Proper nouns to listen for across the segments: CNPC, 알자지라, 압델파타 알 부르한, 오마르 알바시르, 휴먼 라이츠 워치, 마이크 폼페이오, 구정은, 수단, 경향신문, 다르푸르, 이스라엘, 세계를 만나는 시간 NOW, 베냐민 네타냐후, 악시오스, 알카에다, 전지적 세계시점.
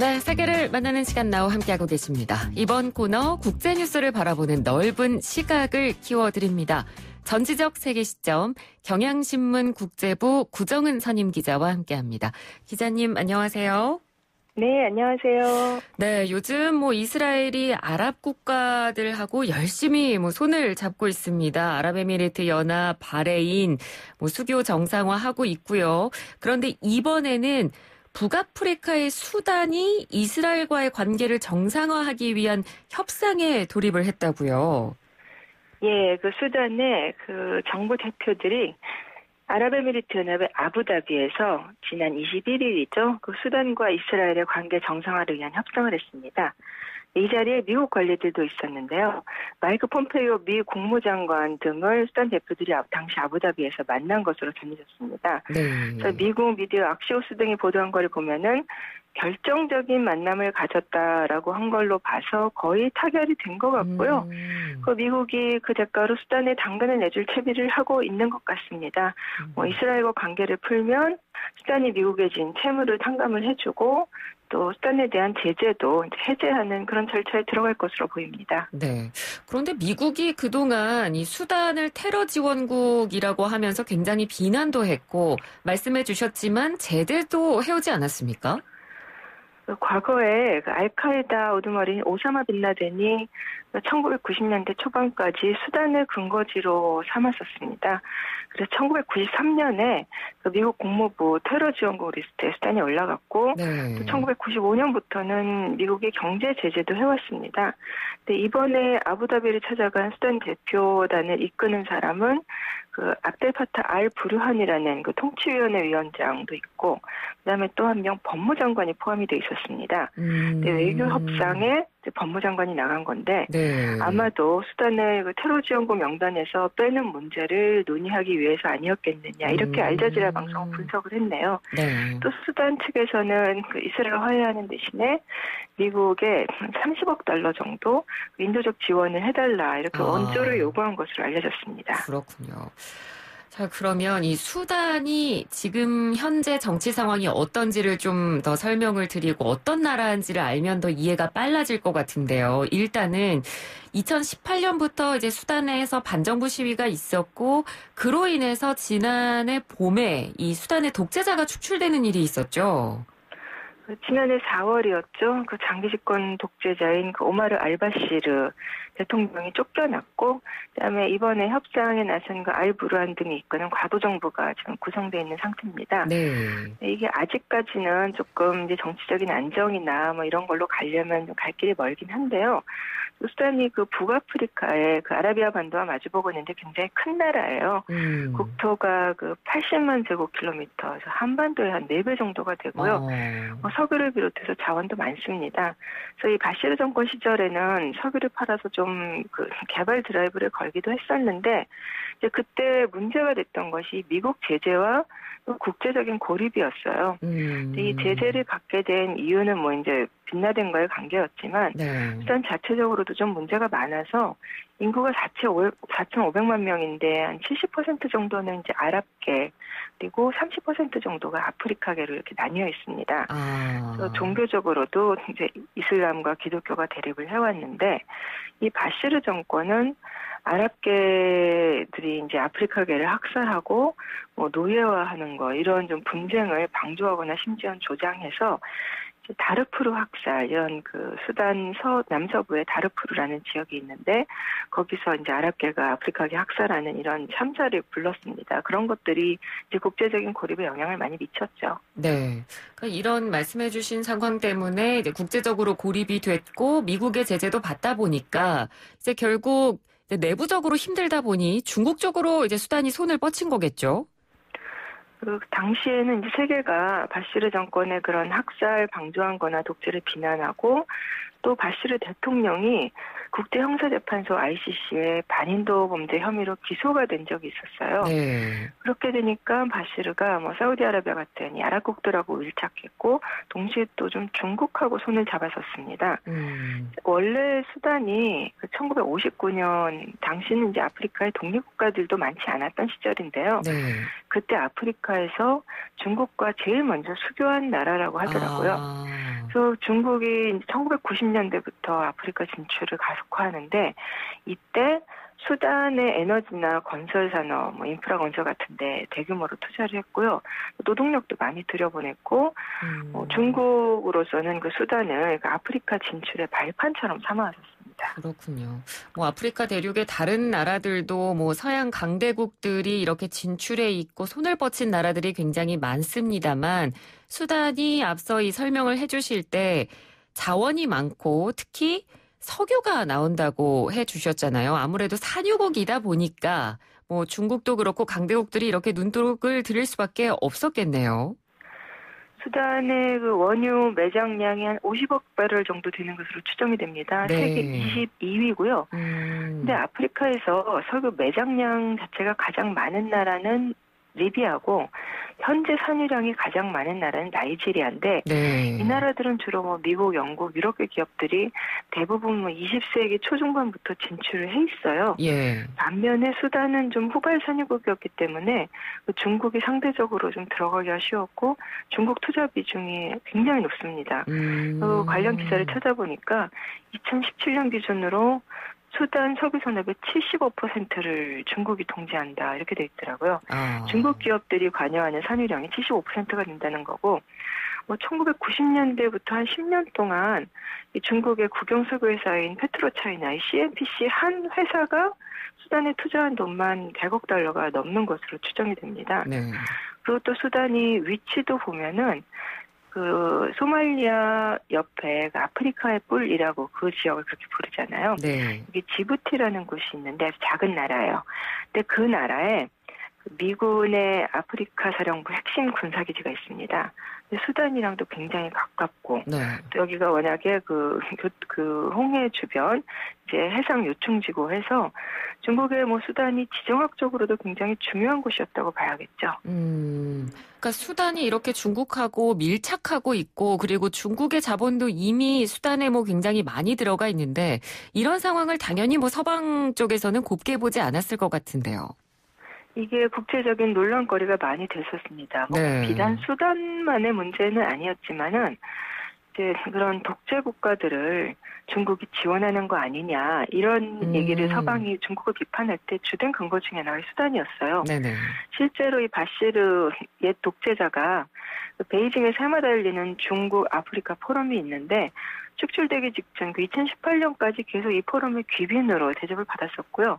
네, 세계를 만나는 시간 NOW 함께하고 계십니다. 이번 코너 국제뉴스를 바라보는 넓은 시각을 키워드립니다. 전지적 세계 시점, 경향신문 국제부 구정은 선임기자와 함께합니다. 기자님 안녕하세요. 네, 안녕하세요. 네, 요즘 이스라엘이 아랍 국가들하고 열심히 손을 잡고 있습니다. 아랍에미리트 연합, 바레인, 수교 정상화하고 있고요. 그런데 이번에는 북아프리카의 수단이 이스라엘과의 관계를 정상화하기 위한 협상에 돌입을 했다고요. 예, 수단의 정부 대표들이 아랍에미리트 연합의 아부다비에서 지난 21일이죠. 수단과 이스라엘의 관계 정상화를 위한 협상을 했습니다. 이 자리에 미국 관리들도 있었는데요. 마이크 폼페이오 미 국무장관 등을 수단 대표들이 당시 아부다비에서 만난 것으로 전해졌습니다. 네. 그래서 미국 미디어 악시오스 등이 보도한 거를 보면은 결정적인 만남을 가졌다라고 한 걸로 봐서 거의 타결이 된 것 같고요. 미국이 대가로 수단에 당근을 내줄 채비를 하고 있는 것 같습니다. 이스라엘과 관계를 풀면 수단이 미국에 진 채무를 탕감을 해주고 또 수단에 대한 제재도 해제하는 그런 절차에 들어갈 것으로 보입니다. 네. 그런데 미국이 그동안 수단을 테러 지원국이라고 하면서 굉장히 비난도 했고 말씀해 주셨지만 제대로 해오지 않았습니까? 과거에 알카에다 우두머리인 오사마 빈라덴이 1990년대 초반까지 수단을 근거지로 삼았었습니다. 그래서 1993년에 미국 국무부 테러 지원국 리스트에 수단이 올라갔고 네. 또 1995년부터는 미국의 경제 제재도 해왔습니다. 근데 이번에 아부다비를 찾아간 수단 대표단을 이끄는 사람은 압델파타 알 부르한이라는 통치위원회 위원장도 있고 그다음에 또 한 명 법무장관이 포함이 돼 있었습니다. 외교 협상에 법무장관이 나간 건데 네. 아마도 수단을 테러 지원국 명단에서 빼는 문제를 논의하기 위해서 아니었겠느냐 이렇게 알자지라 방송은 분석을 했네요. 네. 또 수단 측에서는 이스라엘 화해하는 대신에 미국에 $30억 정도 인도적 지원을 해달라 이렇게 원조를 요구한 것으로 알려졌습니다. 그렇군요. 자, 그러면 이 수단이 지금 현재 정치 상황이 어떤지를 좀 더 설명을 드리고 어떤 나라인지를 알면 더 이해가 빨라질 것 같은데요. 일단은 2018년부터 수단에서 반정부 시위가 있었고 그로 인해서 지난해 봄에 이 수단의 독재자가 축출되는 일이 있었죠. 지난해 4월이었죠. 장기 집권 독재자인 오마르 알바시르 대통령이 쫓겨났고, 그다음에 이번에 협상에 나선 알부르한 등이 이끄는 과도정부가 지금 구성되어 있는 상태입니다. 네. 이게 아직까지는 조금 정치적인 안정이나 이런 걸로 가려면 갈 길이 멀긴 한데요. 수단이 북아프리카의 아라비아 반도와 마주보고 있는데 굉장히 큰 나라예요. 국토가 80만 제곱킬로미터, 한반도의 한 4배 정도가 되고요. 석유를 비롯해서 자원도 많습니다. 그래서 이 바시르 정권 시절에는 석유를 팔아서 좀 개발 드라이브를 걸기도 했었는데 이제 그때 문제가 됐던 것이 미국 제재와 국제적인 고립이었어요. 이 제재를 받게 된 이유는 빈라덴과의 관계였지만 네. 수단 자체적으로도 좀 문제가 많아서 인구가 4,500만 명인데 한 70% 정도는 아랍계 그리고 30% 정도가 아프리카계로 이렇게 나뉘어 있습니다. 그래서 종교적으로도 이슬람과 기독교가 대립을 해왔는데 이 바시르 정권은 아랍계들이 아프리카계를 학살하고 노예화하는 거 이런 좀 분쟁을 방조하거나 심지어 조장해서 다르푸르 학살 이런 수단 남서부의 다르푸르라는 지역이 있는데 거기서 아랍계가 아프리카계 학살하는 이런 참사를 불렀습니다. 그런 것들이 국제적인 고립에 영향을 많이 미쳤죠. 네, 이런 말씀해주신 상황 때문에 국제적으로 고립이 됐고 미국의 제재도 받다 보니까 결국 내부적으로 힘들다 보니 중국 쪽으로 수단이 손을 뻗친 거겠죠. 그 당시에는 세계가 바시르 정권의 그런 학살 방조한 거나 독재를 비난하고 또 바시르 대통령이 국제형사재판소 ICC의 반인도 범죄 혐의로 기소가 된 적이 있었어요. 네. 그렇게 되니까 바시르가 사우디아라비아 같은 아랍국들하고 밀착했고 동시에 또 좀 중국하고 손을 잡았었습니다. 원래 수단이 1959년 당시는 아프리카의 독립국가들도 많지 않았던 시절인데요. 네. 그때 아프리카에서 중국과 제일 먼저 수교한 나라라고 하더라고요. 그 중국이 1990년대부터 아프리카 진출을 가속화하는데 이때 수단의 에너지나 건설 산업, 뭐 인프라 건설 같은데 대규모로 투자를 했고요. 노동력도 많이 들여보냈고 중국으로서는 그 수단을 그 아프리카 진출의 발판처럼 삼아왔습니다. 그렇군요. 뭐 아프리카 대륙의 다른 나라들도 뭐 서양 강대국들이 이렇게 진출해 있고 손을 뻗친 나라들이 굉장히 많습니다만 수단이 앞서 이 설명을 해주실 때 자원이 많고 특히 석유가 나온다고 해주셨잖아요. 아무래도 산유국이다 보니까 뭐 중국도 그렇고 강대국들이 이렇게 눈독을 들일 수밖에 없었겠네요. 수단의 그 원유 매장량이 한 50억 배럴 정도 되는 것으로 추정이 됩니다. 네. 세계 22위고요. 근데 아프리카에서 석유 매장량 자체가 가장 많은 나라는 리비아고 현재 산유량이 가장 많은 나라는 나이지리아인데 네. 이 나라들은 주로 뭐 미국, 영국, 유럽계 기업들이 대부분 뭐 20세기 초중반부터 진출을 해 있어요. 예. 반면에 수단은 좀 후발 산유국이었기 때문에 중국이 상대적으로 좀 들어가기가 쉬웠고 중국 투자 비중이 굉장히 높습니다. 그 관련 기사를 찾아보니까 2017년 기준으로 수단 석유산업의 75%를 중국이 통제한다 이렇게 돼 있더라고요. 중국 기업들이 관여하는 산유량이 75%가 된다는 거고 1990년대부터 한 10년 동안 이 중국의 국영석유회사인 페트로차이나의 CNPC 한 회사가 수단에 투자한 돈만 100억 달러가 넘는 것으로 추정이 됩니다. 네. 그리고 또 수단이 위치도 보면은 그 소말리아 옆에 아프리카의 뿔이라고 그 지역을 그렇게 부르잖아요. 네. 이게 지부티라는 곳이 있는데 아주 작은 나라예요. 근데 그 나라에 미군의 아프리카 사령부 핵심 군사기지가 있습니다. 근데 수단이랑도 굉장히 가깝고 네. 또 여기가 워낙에 그 홍해 주변 이제 해상 요충지고 해서 중국의 뭐 수단이 지정학적으로도 굉장히 중요한 곳이었다고 봐야겠죠. 그러니까 수단이 이렇게 중국하고 밀착하고 있고 그리고 중국의 자본도 이미 수단에 뭐 굉장히 많이 들어가 있는데 이런 상황을 당연히 뭐 서방 쪽에서는 곱게 보지 않았을 것 같은데요. 이게 국제적인 논란거리가 많이 됐었습니다. 뭐 네. 비단 수단만의 문제는 아니었지만은 이제 그런 독재 국가들을 중국이 지원하는 거 아니냐 이런 얘기를 서방이 중국을 비판할 때 주된 근거 중에 하나가 수단이었어요. 네네. 실제로 이 바시르 옛 독재자가 베이징에서 해마다 열리는 중국 아프리카 포럼이 있는데 축출되기 직전 그 2018년까지 계속 이 포럼의 귀빈으로 대접을 받았었고요.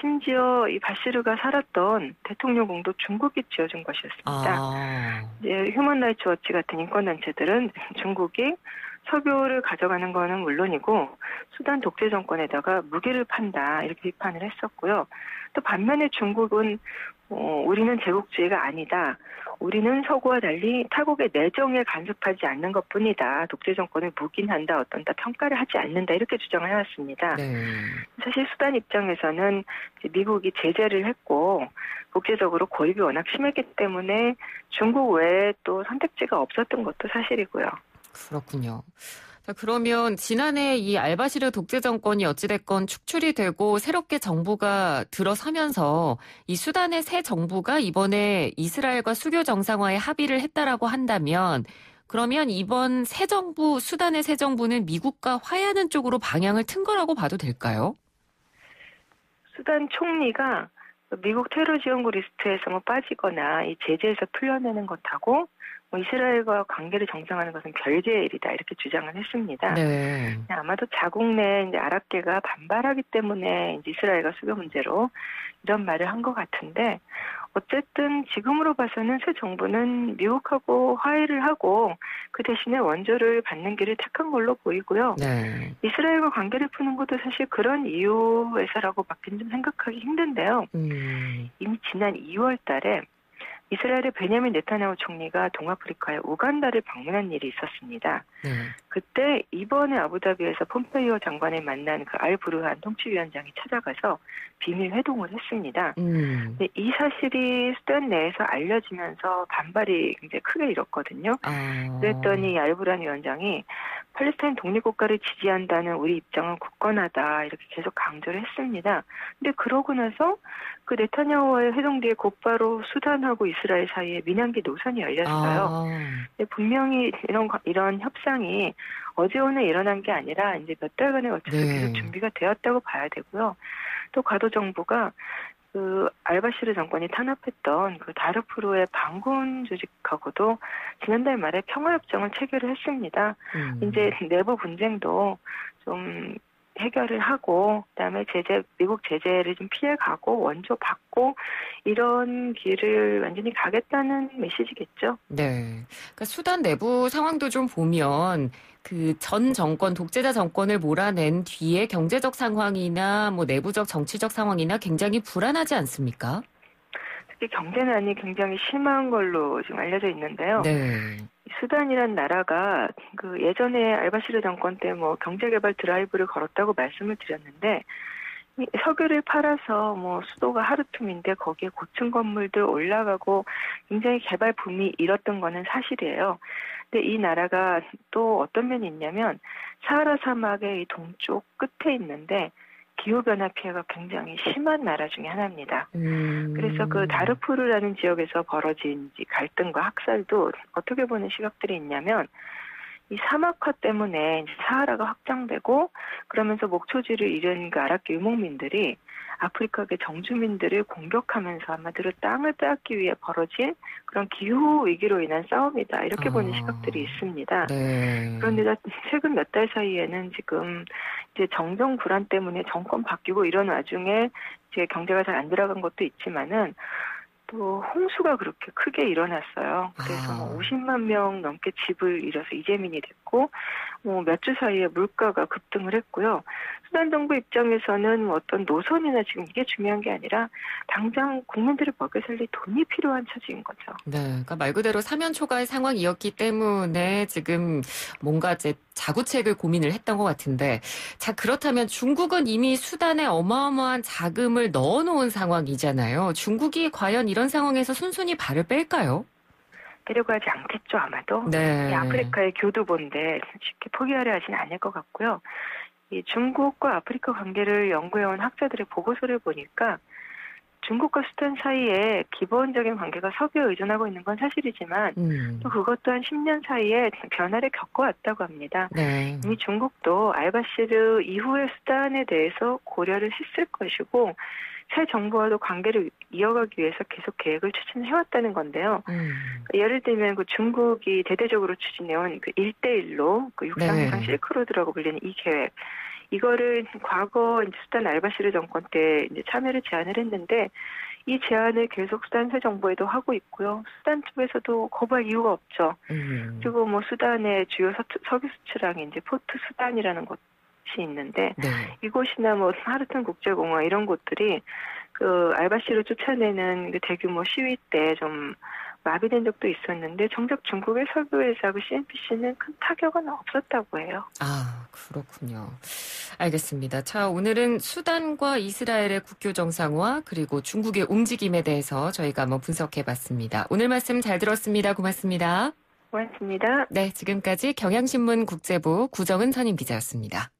심지어 이 바시르가 살았던 대통령궁도 중국이 지어준 것이었습니다. 이제 휴먼 라이츠 워치 같은 인권단체들은 중국이 석유를 가져가는 거는 물론이고 수단 독재 정권에다가 무기를 판다 이렇게 비판을 했었고요. 또 반면에 중국은 우리는 제국주의가 아니다. 우리는 서구와 달리 타국의 내정에 간섭하지 않는 것뿐이다. 독재 정권을 묵인한다, 어떤다 평가를 하지 않는다 이렇게 주장을 해왔습니다. 네. 사실 수단 입장에서는 미국이 제재를 했고 국제적으로 고립이 워낙 심했기 때문에 중국 외에 또 선택지가 없었던 것도 사실이고요. 그렇군요. 자, 그러면 지난해 이 알바시르 독재 정권이 어찌됐건 축출이 되고 새롭게 정부가 들어서면서 이 수단의 새 정부가 이번에 이스라엘과 수교 정상화에 합의를 했다라고 한다면 그러면 이번 새 정부, 수단의 새 정부는 미국과 화해하는 쪽으로 방향을 튼 거라고 봐도 될까요? 수단 총리가 미국 테러 지원국 리스트에서 뭐 빠지거나 이 제재에서 풀려내는 것하고 이스라엘과 관계를 정상화하는 것은 별개의 일이다 이렇게 주장을 했습니다. 네. 아마도 자국 내 이제 아랍계가 반발하기 때문에 이제 이스라엘과 수교 문제로 이런 말을 한 것 같은데 어쨌든 지금으로 봐서는 새 정부는 미국하고 화해를 하고 그 대신에 원조를 받는 길을 택한 걸로 보이고요. 네. 이스라엘과 관계를 푸는 것도 사실 그런 이유에서라고밖에 좀 생각하기 힘든데요. 이미 지난 2월 달에 이스라엘의 베냐민 네타냐후 총리가 동아프리카의 우간다를 방문한 일이 있었습니다. 그때 이번에 아부다비에서 폼페이오 장관을 만난 그 알부르한 통치위원장이 찾아가서 비밀 회동을 했습니다. 근데 이 사실이 수단 내에서 알려지면서 반발이 굉장히 크게 일었거든요. 그랬더니 알부르한 위원장이 팔레스타인 독립국가를 지지한다는 우리 입장은 굳건하다 이렇게 계속 강조를 했습니다. 그런데 그러고 나서 그 네타냐후와의 회동 뒤에 곧바로 수단하고 이스라엘 사이에 민항기 노선이 열렸어요. 근데 분명히 이런 협상이 어제 오늘 일어난 게 아니라 이제 몇 달간에 걸쳐서 계속 준비가 되었다고 봐야 되고요. 또 과도 정부가 그 알바시르 정권이 탄압했던 그 다르푸르의 반군 조직하고도 지난달 말에 평화협정을 체결을 했습니다. 이제 내부 분쟁도 좀 해결을 하고 그다음에 미국 제재를 좀 피해가고 원조 받고 이런 길을 완전히 가겠다는 메시지겠죠. 네. 그러니까 수단 내부 상황도 좀 보면 그 전 정권, 독재자 정권을 몰아낸 뒤에 경제적 상황이나 뭐 내부적 정치적 상황이나 굉장히 불안하지 않습니까? 특히 경제난이 굉장히 심한 걸로 지금 알려져 있는데요. 네. 수단이란 나라가 그 예전에 알바시르 정권 때 뭐 경제개발 드라이브를 걸었다고 말씀을 드렸는데 석유를 팔아서 뭐 수도가 하르툼인데 거기에 고층 건물들 올라가고 굉장히 개발 붐이 일었던 거는 사실이에요. 근데 이 나라가 또 어떤 면이 있냐면 사하라 사막의 이 동쪽 끝에 있는데 기후변화 피해가 굉장히 심한 나라 중에 하나입니다. 그래서 그 다르푸르라는 지역에서 벌어진 갈등과 학살도 어떻게 보는 시각들이 있냐면 이 사막화 때문에 이제 사하라가 확장되고 그러면서 목초지를 잃은 그 아랍계 유목민들이 아프리카계 정주민들을 공격하면서 아마도 땅을 빼앗기 위해 벌어진 그런 기후 위기로 인한 싸움이다. 이렇게 보는 시각들이 있습니다. 네. 그런데 최근 몇 달 사이에는 지금 이제 정정 불안 때문에 정권 바뀌고 이런 와중에 이제 경제가 잘 안 들어간 것도 있지만은 또 홍수가 그렇게 크게 일어났어요. 그래서 50만 명 넘게 집을 잃어서 이재민이 됐고 뭐 몇 주 사이에 물가가 급등을 했고요. 수단 정부 입장에서는 어떤 노선이나 지금 이게 중요한 게 아니라 당장 국민들을 먹여 살릴 돈이 필요한 처지인 거죠. 네, 그러니까 말 그대로 사면초가의 상황이었기 때문에 지금 뭔가 이제 자구책을 고민을 했던 것 같은데, 자 그렇다면 중국은 이미 수단에 어마어마한 자금을 넣어놓은 상황이잖아요. 중국이 과연 이런 상황에서 순순히 발을 뺄까요? 데려가지 않겠죠 아마도. 네. 아프리카의 교두보인데 쉽게 포기하려 하진 않을 것 같고요. 이 중국과 아프리카 관계를 연구해온 학자들의 보고서를 보니까 중국과 수단 사이에 기본적인 관계가 석유에 의존하고 있는 건 사실이지만 또 그것 또한 10년 사이에 변화를 겪어왔다고 합니다. 네. 이미 중국도 알바시르 이후의 수단에 대해서 고려를 했을 것이고 새 정부와도 관계를 이어가기 위해서 계속 계획을 추진해왔다는 건데요. 예를 들면 그 중국이 대대적으로 추진해온 그 1대1로 그 육상 해상 실크로드라고 불리는 이 계획. 이거를 과거 이제 수단 알바시르 정권 때 이제 참여를 제안을 했는데 이 제안을 계속 수단 새 정부에도 하고 있고요. 수단 쪽에서도 거부할 이유가 없죠. 그리고 뭐 수단의 주요 석유 수출항이 이제 포트 수단이라는 곳. 있는데 네. 이곳이나 뭐 하르툰 국제공항 이런 곳들이 그 알바시를 쫓아내는 그 대규모 시위 때 좀 마비된 적도 있었는데 정작 중국의 석유회사하고 CNPC는 큰 타격은 없었다고 해요. 아 그렇군요. 알겠습니다. 자 오늘은 수단과 이스라엘의 국교 정상화 그리고 중국의 움직임에 대해서 저희가 한번 분석해봤습니다. 오늘 말씀 잘 들었습니다. 고맙습니다. 고맙습니다. 네 지금까지 경향신문 국제부 구정은 선임기자였습니다.